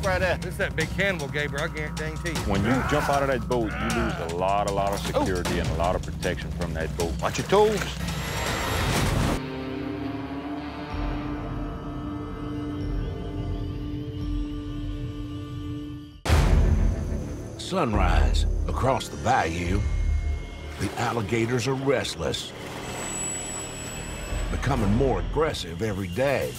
look right at it. This is that big cannibal, Gabriel, I guarantee you. When you jump out of that boat, you lose a lot of security and a lot of protection from that boat. Watch your toes. Sunrise across the bayou, the alligators are restless, becoming more aggressive every day.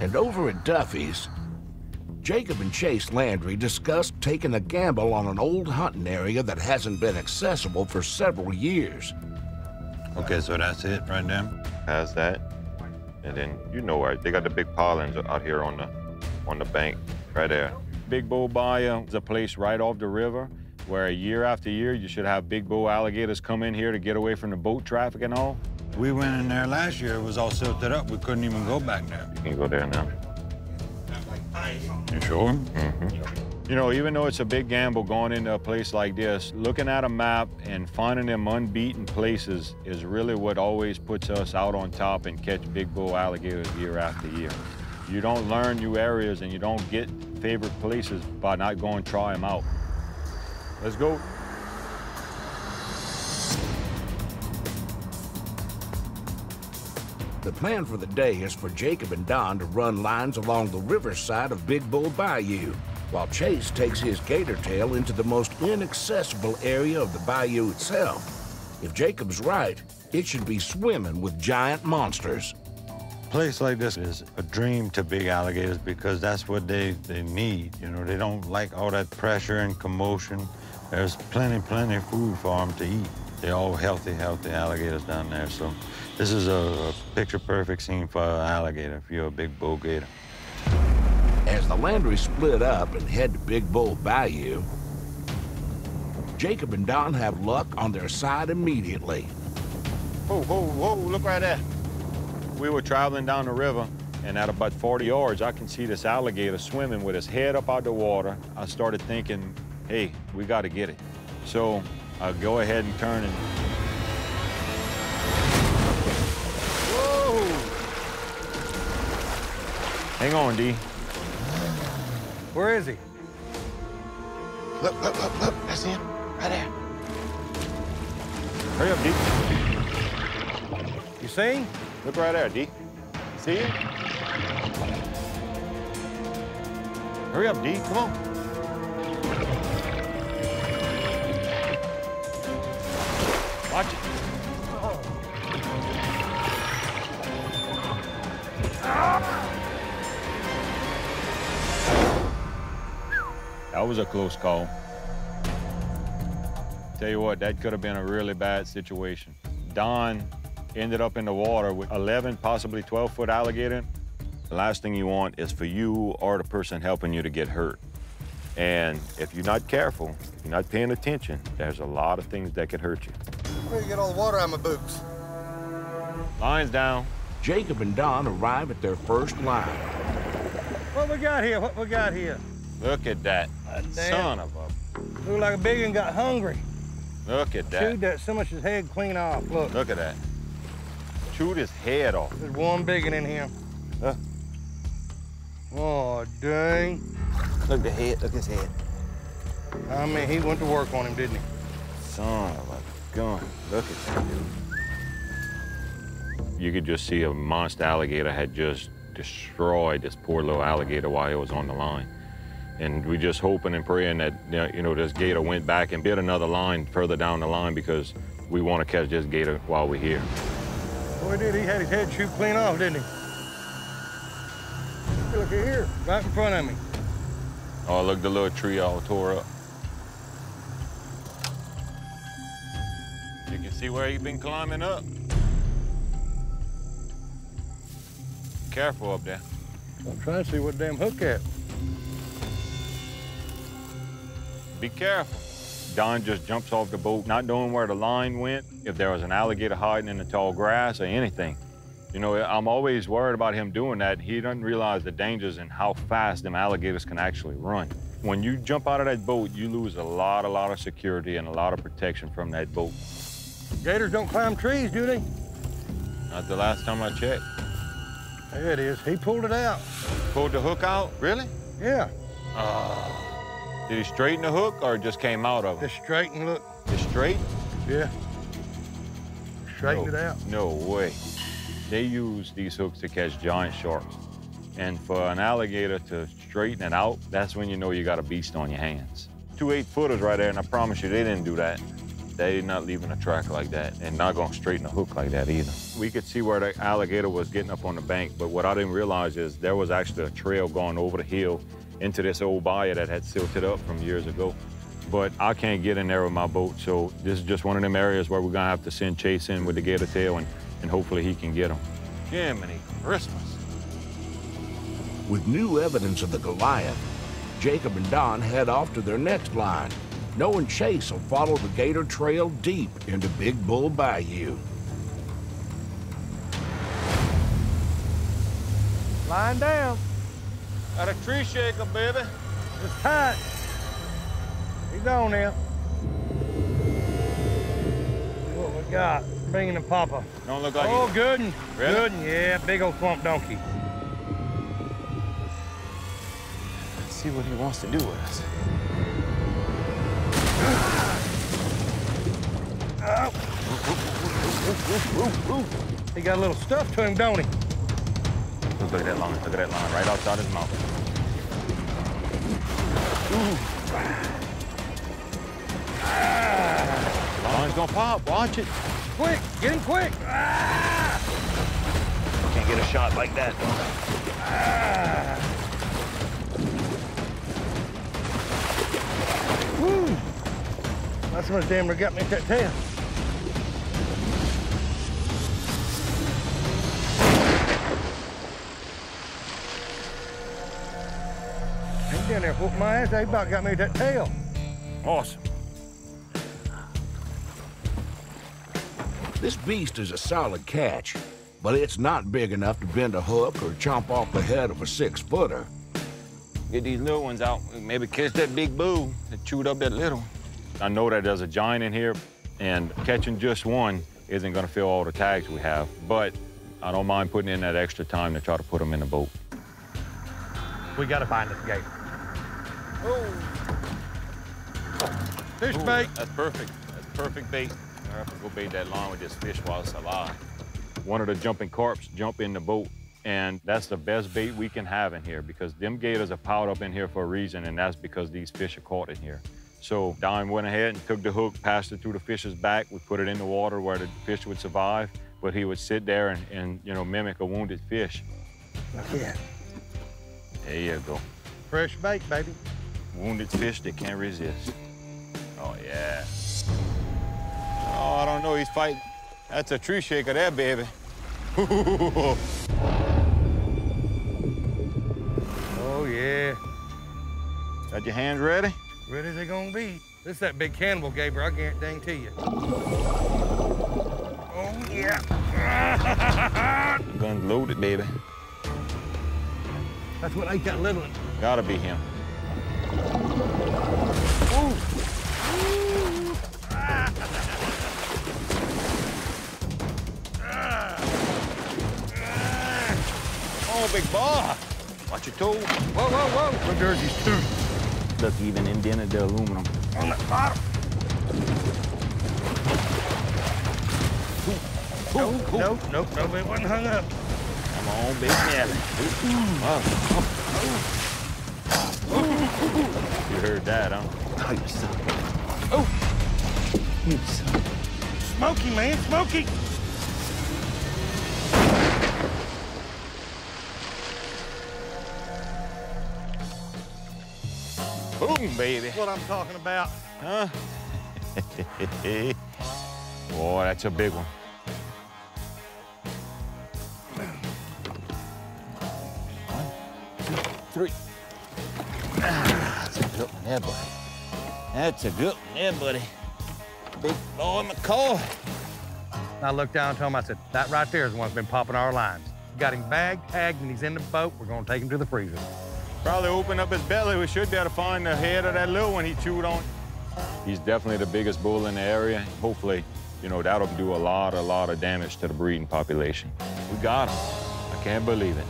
And over at Duffy's, Jacob and Chase Landry discussed taking a gamble on an old hunting area that hasn't been accessible for several years. Okay, so that's it right now? How's that? And then, you know, right, they got the big pilings out here on the bank. Right there. Big Bull Bayou is a place right off the river where year after year you should have big bull alligators come in here to get away from the boat traffic and all. We went in there last year, it was all silted up. We couldn't even go back there. You can go there now. You sure? Mm-hmm. You know, even though it's a big gamble going into a place like this, looking at a map and finding them unbeaten places is really what always puts us out on top and catch big bull alligators year after year. You don't learn new areas and you don't get favorite places by not going try them out. Let's go. The plan for the day is for Jacob and Don to run lines along the riverside of Big Bull Bayou, while Chase takes his gator tail into the most inaccessible area of the bayou itself. If Jacob's right, it should be swimming with giant monsters. A place like this is a dream to big alligators because that's what they need. You know, they don't like all that pressure and commotion. There's plenty of food for them to eat. They're all healthy alligators down there. So this is a picture-perfect scene for an alligator, if you're a big bull gator. As the Landry split up and head to Big Bull Bayou, Jacob and Don have luck on their side immediately. Whoa, whoa, whoa, look right there. We were traveling down the river, and at about 40 yards, I can see this alligator swimming with his head up out the water. I started thinking, hey, we got to get it. So I go ahead and turn and... Whoa! Hang on, D. Where is he? Look, look, look. That's him. Right there. Hurry up, D. You see? Look right there, D. See it? Hurry up, D. Come on. Watch it. Oh. That was a close call. Tell you what, that could have been a really bad situation. Don ended up in the water with 11, possibly 12-foot alligator. The last thing you want is for you or the person helping you to get hurt. And if you're not careful, if you're not paying attention, there's a lot of things that could hurt you. Where do you get all the water out of my boots? Line's down. Jacob and Don arrive at their first line. What we got here? What we got here? Look at that. Son of a... Look like a big one got hungry. Look at that. Chewed that so much his head clean off. Look. Look at that. Chewed his head off. There's one biggin' in here. Huh? Oh, dang. Look at the head, look at his head. I mean, he went to work on him, didn't he? Son of a gun. Look at that dude. You could just see a monster alligator had just destroyed this poor little alligator while it was on the line. And we just hoping and praying that, you know, this gator went back and bit another line further down the line because we want to catch this gator while we're here. Boy, did he had his head chewed clean off, didn't he? Look at here, right in front of me. Oh, look, the little tree all tore up. You can see where he's been climbing up. Careful up there. I'm trying to see what damn hook at. Be careful. Don just jumps off the boat, not knowing where the line went, if there was an alligator hiding in the tall grass or anything. You know, I'm always worried about him doing that. He doesn't realize the dangers and how fast them alligators can actually run. When you jump out of that boat, you lose a lot of security and a lot of protection from that boat. Gators don't climb trees, do they? Not the last time I checked. There it is. He pulled it out. Pulled the hook out? Really? Yeah. Did he straighten the hook or it just came out of it? Just straighten, look. Just straight? Yeah. Straighten it out. No way. They use these hooks to catch giant sharks. And for an alligator to straighten it out, that's when you know you got a beast on your hands. 2 8-footers right there, and I promise you they didn't do that. They're not leaving a track like that and not going to straighten a hook like that either. We could see where the alligator was getting up on the bank, but what I didn't realize is there was actually a trail going over the hill into this old bayou that had silted up from years ago. But I can't get in there with my boat, so this is just one of them areas where we're going to have to send Chase in with the gator tail, and hopefully he can get them. Jiminy Christmas. With new evidence of the Goliath, Jacob and Don head off to their next line, knowing Chase will follow the gator trail deep into Big Bull Bayou. Line down. Got a tree shaker, baby. It's tight. He's on now. What we got? Bringing the popper. Don't look like it. Oh, good one. Really? Good one, yeah. Big old swamp donkey. Let's see what he wants to do with us. He got a little stuff to him, don't he? Look at that line. Look at that line right outside his mouth. Line's gonna pop. Watch it. Quick, get him quick. Can't get a shot like that, though. Woo! That's when the damn near got me at that tail. Down there, whooped my ass. They about got me that tail. Awesome. This beast is a solid catch, but it's not big enough to bend a hook or chomp off the head of a 6-footer. Get these little ones out, maybe catch that big boo that chewed up that little. I know that there's a giant in here, and catching just one isn't gonna fill all the tags we have, but I don't mind putting in that extra time to try to put them in the boat. We gotta find this gator. Oh. Fish bait. That's perfect. That's perfect bait. I have to go bait that line with this fish while it's alive. One of the jumping carps jump in the boat, and that's the best bait we can have in here because them gators are piled up in here for a reason, and that's because these fish are caught in here. So Don went ahead and took the hook, passed it through the fish's back. We put it in the water where the fish would survive, but he would sit there and you know, mimic a wounded fish. Yeah. There you go. Fresh bait, baby. Wounded fish that can't resist. Oh, yeah. Oh, I don't know, he's fighting. That's a tree shaker there, baby. Oh, yeah. Got your hands ready? Ready as they're gonna be. This is that big cannibal, Gabriel, I guarantee you. Oh, yeah. Gun's loaded, baby. That's what ate that little one. Gotta be him. Ooh. Ooh. Ah. Ah. Ah. Oh, big bar. Watch your toe. Whoa, whoa, whoa. Look, there's his tooth. Look, even indented the aluminum. On that bottom. Nope, nope, nope, nope. It wasn't hung up. Oh, big nappy. You heard that, huh? Oh, you suck. Oh, you suck. Smokey, man, Smokey. Boom, baby. That's what I'm talking about. Huh? Boy, that's a big one. Three. That's a good one there, buddy. That's a good one there, buddy. Big boy McCoy. I looked down and told him, I said, that right there is the one that's been popping our lines. Got him bagged, tagged, and he's in the boat. We're gonna take him to the freezer. Probably open up his belly. We should be able to find the head of that little one he chewed on. He's definitely the biggest bull in the area. Hopefully, you know, that'll do a lot of damage to the breeding population. We got him. I I can't believe it.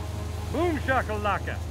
Boom shakalaka.